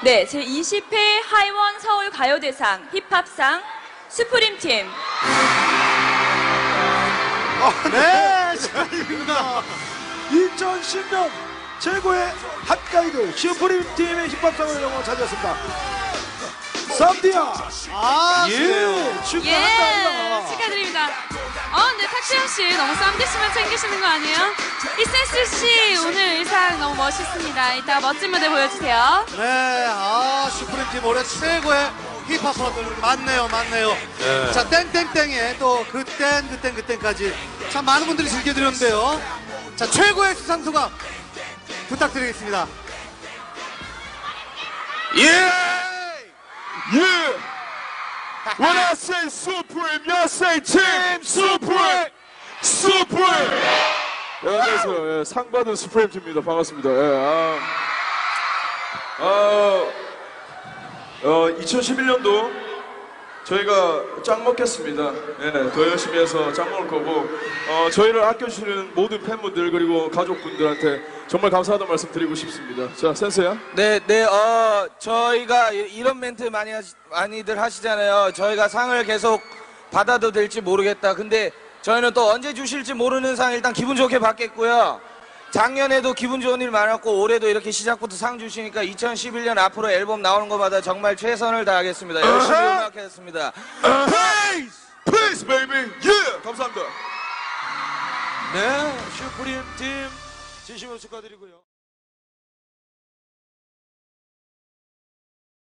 네, 제20회 하이원 서울 가요대상 힙합상 수프림 팀. 네, 잘입니다. 2010년 최고의 핫가이드 슈프림 팀의 힙합상을 영어 차지했습니다. 쌈디야, 예, 축하한다. 예, 축하드립니다. 네, 탁재영 씨 너무 쌈디씨만 챙기시는 거 아니에요? 이센스 씨 오늘 의상 너무 멋있습니다. 이따 멋진 무대 보여주세요. 네, 슈프림 팀 올해 최고의 힙합 선수들 맞네요. 네. 자, 땡땡땡의 또 그땐까지 참 많은 분들이 즐겨드렸는데요. 자, 최고의 수상 소감 부탁드리겠습니다. 예. Yeah! When I say Supreme, y'all say Team Supreme! Supreme! 네, 안녕하세요. 예, 상 받은 Supreme 팀입니다. 반갑습니다. 예, 2011년도 저희가 짱 먹겠습니다. 예, 더 열심히 해서 짱 먹을 거고, 저희를 아껴주시는 모든 팬분들 그리고 가족분들한테 정말 감사하다는 말씀 드리고 싶습니다. 자, 센스야. 네, 저희가 이런 멘트 많이들 하시잖아요. 저희가 상을 계속 받아도 될지 모르겠다. 근데 저희는 또 언제 주실지 모르는 상 일단 기분 좋게 받겠고요. 작년에도 기분 좋은 일 많았고 올해도 이렇게 시작부터 상 주시니까 2011년 앞으로 앨범 나오는 것마다 정말 최선을 다하겠습니다. 열심히 음악하겠습니다. Peace, baby. Yeah. 감사합니다. 네, 슈프림 팀 진심으로 축하드리고요.